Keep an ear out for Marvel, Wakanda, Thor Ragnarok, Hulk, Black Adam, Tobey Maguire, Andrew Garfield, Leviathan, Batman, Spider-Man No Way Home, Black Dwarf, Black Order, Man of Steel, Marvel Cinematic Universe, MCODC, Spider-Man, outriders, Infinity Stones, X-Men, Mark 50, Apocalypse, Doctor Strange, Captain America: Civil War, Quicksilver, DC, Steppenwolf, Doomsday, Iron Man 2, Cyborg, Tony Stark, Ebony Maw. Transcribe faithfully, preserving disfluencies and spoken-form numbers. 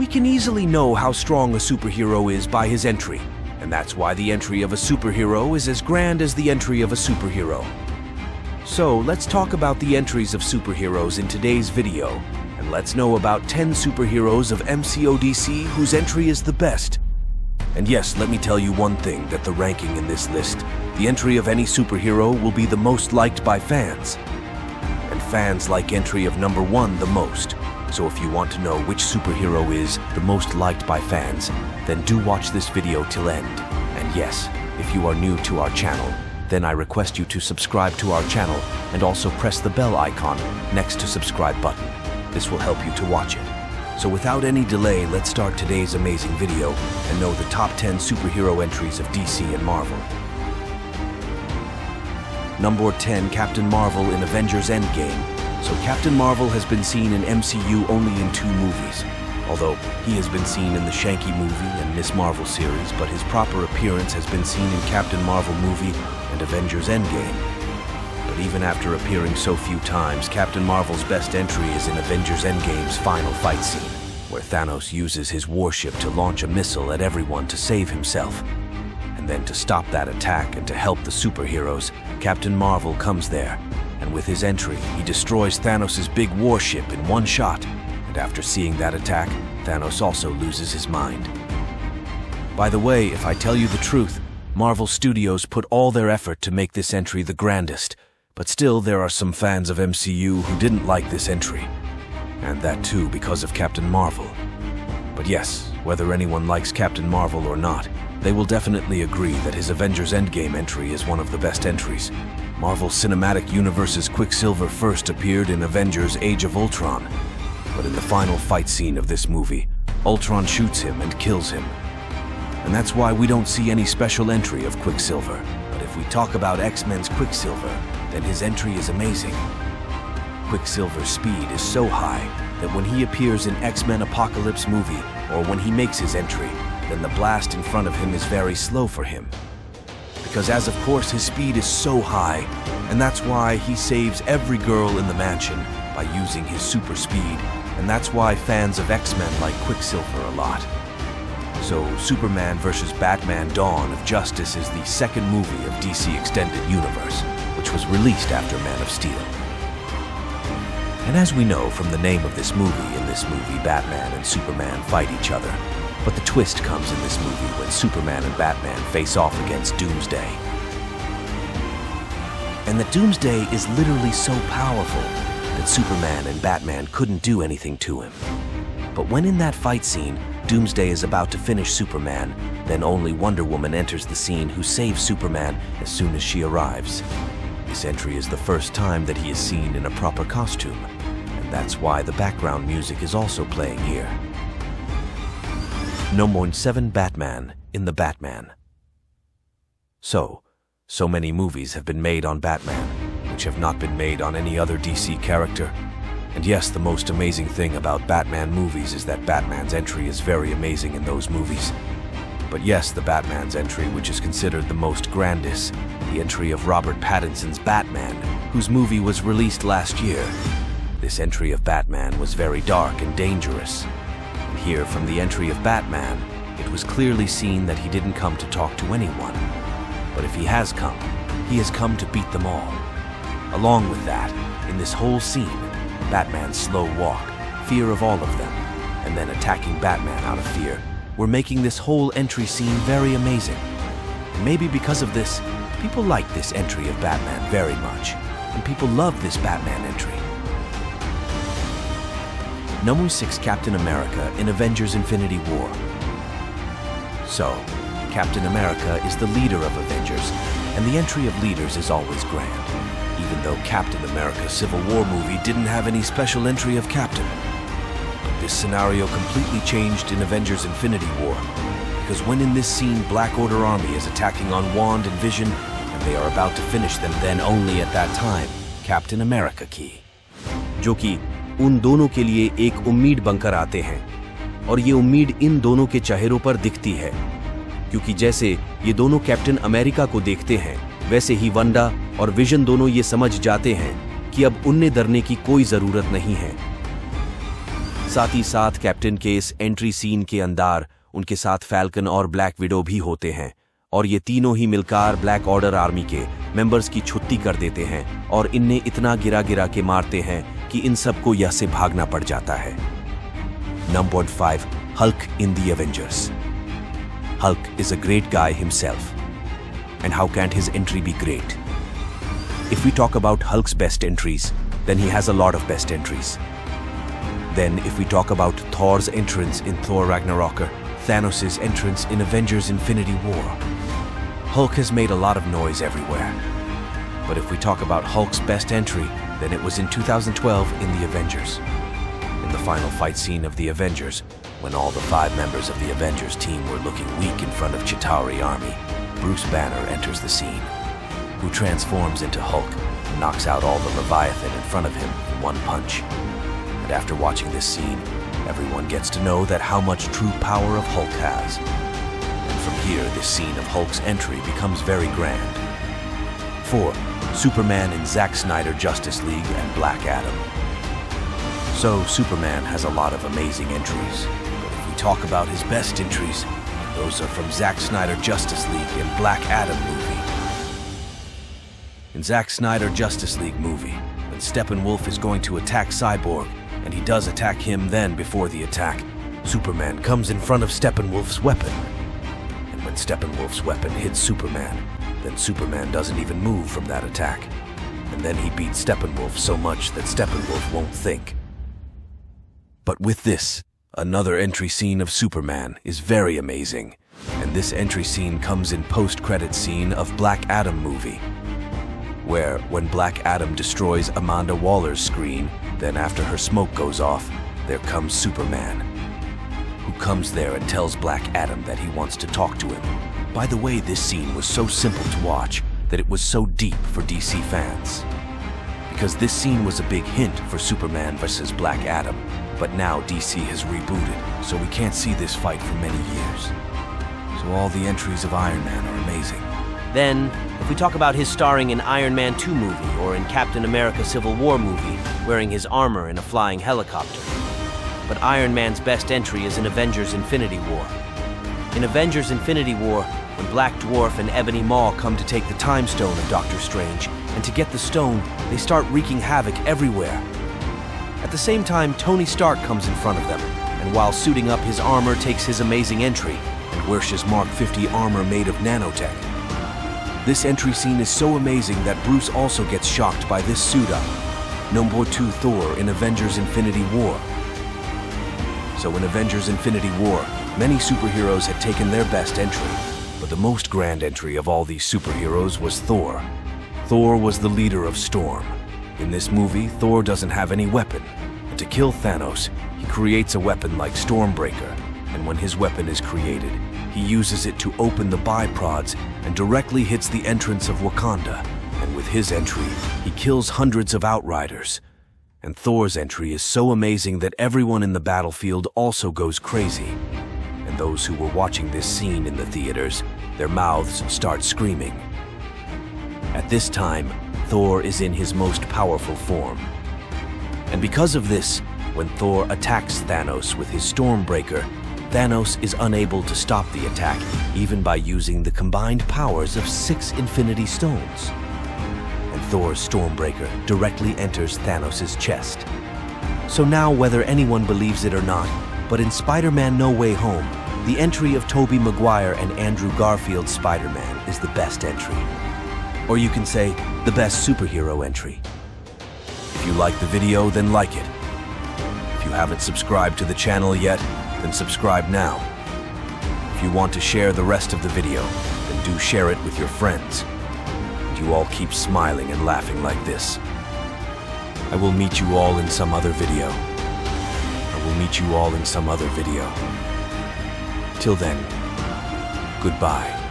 We can easily know how strong a superhero is by his entry, and that's why the entry of a superhero is as grand as the entry of a superhero. So let's talk about the entries of superheroes in today's video, and let's know about ten superheroes of M C O D C whose entry is the best. And yes, let me tell you one thing, that the ranking in this list, the entry of any superhero will be the most liked by fans. And fans like entry of number one the most. So if you want to know which superhero is the most liked by fans, then do watch this video till end. And yes, if you are new to our channel, then I request you to subscribe to our channel and also press the bell icon next to subscribe button. This will help you to watch it. So without any delay, let's start today's amazing video and know the top ten superhero entries of D C and Marvel. Number ten, Captain Marvel in Avengers Endgame. So Captain Marvel has been seen in M C U only in two movies, although he has been seen in the Shang-Chi movie and Miss Marvel series, but his proper appearance has been seen in Captain Marvel movie and Avengers Endgame. But even after appearing so few times, Captain Marvel's best entry is in Avengers Endgame's final fight scene, where Thanos uses his warship to launch a missile at everyone to save himself. And then to stop that attack and to help the superheroes, Captain Marvel comes there. And with his entry, he destroys Thanos' big warship in one shot, and after seeing that attack, Thanos also loses his mind. By the way, if I tell you the truth, Marvel Studios put all their effort to make this entry the grandest, but still there are some fans of M C U who didn't like this entry. And that too because of Captain Marvel. But yes, whether anyone likes Captain Marvel or not, they will definitely agree that his Avengers Endgame entry is one of the best entries. Marvel Cinematic Universe's Quicksilver first appeared in Avengers Age of Ultron, but in the final fight scene of this movie, Ultron shoots him and kills him. And that's why we don't see any special entry of Quicksilver. But if we talk about X-Men's Quicksilver, then his entry is amazing. Quicksilver's speed is so high that when he appears in X-Men Apocalypse movie, or when he makes his entry, then the blast in front of him is very slow for him. Because as of course his speed is so high, and that's why he saves every girl in the mansion by using his super speed, and that's why fans of X-Men like Quicksilver a lot. So Superman versus. Batman Dawn of Justice is the second movie of D C Extended Universe, which was released after Man of Steel. And as we know from the name of this movie, in this movie Batman and Superman fight each other. But the twist comes in this movie when Superman and Batman face off against Doomsday. And that Doomsday is literally so powerful that Superman and Batman couldn't do anything to him. But when in that fight scene, Doomsday is about to finish Superman, then only Wonder Woman enters the scene, who saves Superman as soon as she arrives. This entry is the first time that he is seen in a proper costume, and that's why the background music is also playing here. Number seven, Batman in the Batman. So, so many movies have been made on Batman, which have not been made on any other D C character. And yes, the most amazing thing about Batman movies is that Batman's entry is very amazing in those movies. But yes, the Batman's entry, which is considered the most grandest, the entry of Robert Pattinson's Batman, whose movie was released last year. This entry of Batman was very dark and dangerous. Here, from the entry of Batman, it was clearly seen that he didn't come to talk to anyone. But if he has come, he has come to beat them all. Along with that, in this whole scene, Batman's slow walk, fear of all of them, and then attacking Batman out of fear, were making this whole entry scene very amazing. And maybe because of this, people like this entry of Batman very much, and people love this Batman entry. Number six, Captain America in Avengers Infinity War. So, Captain America is the leader of Avengers, and the entry of leaders is always grand, even though Captain America Civil War movie didn't have any special entry of Captain. But this scenario completely changed in Avengers Infinity War, because when in this scene Black Order Army is attacking on Wanda and Vision, and they are about to finish them, then only at that time, Captain America ki. Jo ki उन दोनों के लिए एक उम्मीद बनकर आते हैं और ये उम्मीद इन दोनों के चेहरों पर दिखती है क्योंकि जैसे ये दोनों कैप्टन अमेरिका को देखते हैं वैसे ही वंडा और विजन दोनों ये समझ जाते हैं कि अब उनने डरने की कोई जरूरत नहीं है। साथ ही साथ कैप्टन के इस एंट्री सीन के अंदर उनके साथ फैल्कन और ब्लैक विडो भी होते हैं और ये तीनों ही मिलकर ब्लैक ऑर्डर आर्मी के मेंबर्स की छुट्टी कर देते हैं और इन्हें इतना गिरा गिरा के मारते हैं कि इन सबको यहाँ से भागना पड़ जाता है। Number five, Hulk in the Avengers. Hulk is a great guy himself and how can't his entry be great? If we talk about Hulk's best entries, then he has a lot of best entries. Then if we talk about Thor's entrance in Thor Ragnarok, Thanos' entrance in Avengers Infinity War, Hulk has made a lot of noise everywhere. But if we talk about Hulk's best entry, then it was in two thousand twelve in the Avengers. In the final fight scene of the Avengers, when all the five members of the Avengers team were looking weak in front of Chitauri army, Bruce Banner enters the scene, who transforms into Hulk and knocks out all the Leviathan in front of him in one punch. And after watching this scene, everyone gets to know that how much true power of Hulk has. And from here, this scene of Hulk's entry becomes very grand. four. Superman in Zack Snyder Justice League and Black Adam. So Superman has a lot of amazing entries, but if we talk about his best entries, those are from Zack Snyder Justice League and Black Adam movie. In Zack Snyder Justice League movie, when Steppenwolf is going to attack Cyborg, and he does attack him then before the attack, Superman comes in front of Steppenwolf's weapon. And when Steppenwolf's weapon hits Superman, then Superman doesn't even move from that attack. And then he beats Steppenwolf so much that Steppenwolf won't think. But with this, another entry scene of Superman is very amazing, and this entry scene comes in post-credit scene of Black Adam movie, where when Black Adam destroys Amanda Waller's screen, then after her smoke goes off, there comes Superman, who comes there and tells Black Adam that he wants to talk to him. By the way, this scene was so simple to watch that it was so deep for D C fans, because this scene was a big hint for Superman versus Black Adam. But now D C has rebooted, so we can't see this fight for many years. So all the entries of Iron Man are amazing. Then, if we talk about his starring in Iron Man two movie or in Captain America: Civil War movie, wearing his armor in a flying helicopter. But Iron Man's best entry is in Avengers Infinity War. In Avengers Infinity War, when Black Dwarf and Ebony Maw come to take the Time Stone of Doctor Strange, and to get the stone, they start wreaking havoc everywhere. At the same time, Tony Stark comes in front of them, and while suiting up his armor takes his amazing entry, and wears his Mark fifty armor made of nanotech. This entry scene is so amazing that Bruce also gets shocked by this suit-up. Number two, Thor in Avengers Infinity War. So in Avengers Infinity War, many superheroes had taken their best entry, but the most grand entry of all these superheroes was Thor. Thor was the leader of Storm. In this movie, Thor doesn't have any weapon, and to kill Thanos, he creates a weapon like Stormbreaker, and when his weapon is created, he uses it to open the biprods and directly hits the entrance of Wakanda, and with his entry, he kills hundreds of Outriders. And Thor's entry is so amazing that everyone in the battlefield also goes crazy, and those who were watching this scene in the theaters, their mouths start screaming. At this time, Thor is in his most powerful form. And because of this, when Thor attacks Thanos with his Stormbreaker, Thanos is unable to stop the attack, even by using the combined powers of six Infinity Stones. And Thor's Stormbreaker directly enters Thanos' chest. So now, whether anyone believes it or not, but in Spider-Man No Way Home, the entry of Tobey Maguire and Andrew Garfield's Spider-Man is the best entry. Or you can say, the best superhero entry. If you like the video, then like it. If you haven't subscribed to the channel yet, then subscribe now. If you want to share the rest of the video, then do share it with your friends. And you all keep smiling and laughing like this. I will meet you all in some other video. I will meet you all in some other video. Till then, goodbye.